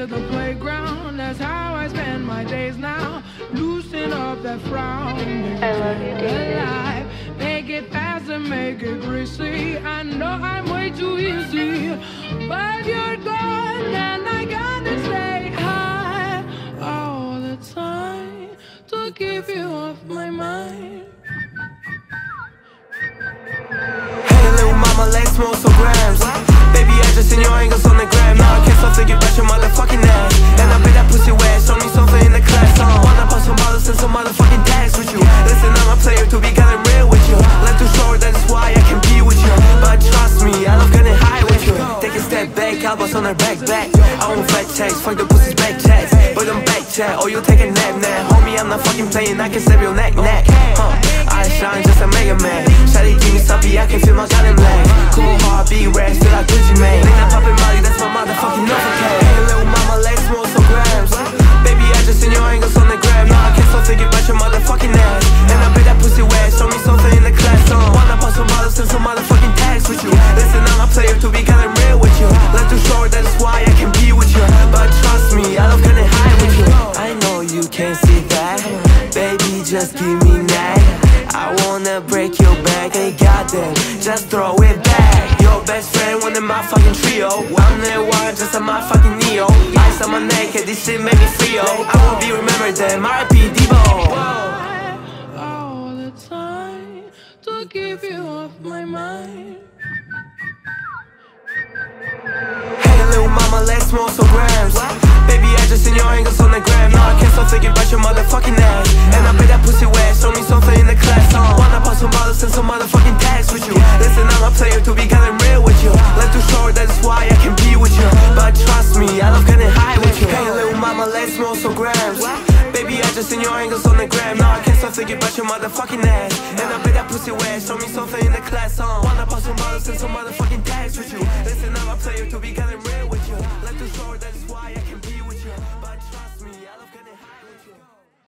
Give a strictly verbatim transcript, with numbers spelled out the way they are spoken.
to the playground. That's how I spend my days now. Loosen up that frown. I love you, David. Make it fast and make it greasy. I know I'm way too easy, but you're gone and I gotta stay high all the time to keep you off my mind. Hey, little mama, let's roll some grams. Baby, I just seen your angles on the gram. Now I can't stop thinking about your motherfucking ass. And I bet that pussy wet, show me something in the class. I wanna pop some bottles and some motherfucking tags with you. Listen, I'm a player to be gotten real with you. Left to short, that is why I can be with you. But trust me, I love getting high with you. Take a step back, elbows on her back, back. I want flat checks, fuck the pussy's back checks. But I'm back chat, or you take a nap, nap. Homie, I'm not fucking playing, I can stab your neck, neck. Huh, I shine just a mega man. Shawty, give me something, I can feel my goddamn leg. Cool heart, be rare, feel like Gucci Mane. Think I'm poppin' Molly, that's my motherfucking Novocaine. Hey, little mama, let's roll some grams. Baby, I just seen your angles on the gram. Now I can't stop thinking about your motherfucking ass. And I bet that pussy wet, show me something in the class. So wanna pop some bottles and some motherfucking tags with you. Listen, I'm a player to be gotten real with you. Left to short, that's why I can be with you. But trust me, I love getting high with you. I know you can't see that. Baby, just give me that. I wanna break your back, hey goddamn, just throw it back. Your best friend, one in my fucking trio. I'm the one, just a motherfucking Neo. Ice on my neck, and this shit made me free, oh. I won't be remembered, damn, R I P Devo. All the time, to keep you off my mind. Hey little mama, let's smoke some grams. Baby, I just seen your angles on the gram. Now I can't stop thinking about your motherfucking ass. And I bet that pussy wet, show me something in the class. Wanna pop some bottles and some motherfucking tags with you. Listen, I'm a player to be gotten real with you. Left to short, that is why I can be with you. But trust me, I love getting high with you. Hey little mama, let's smoke some grams. Baby, I just seen your angles on the gram. Now I can't stop thinking about your motherfucking ass. And I bet that pussy wet, show me something in the class. Wanna pop some bottles and some motherfucking tags with you. Listen, I'm a player to be gotten real with you.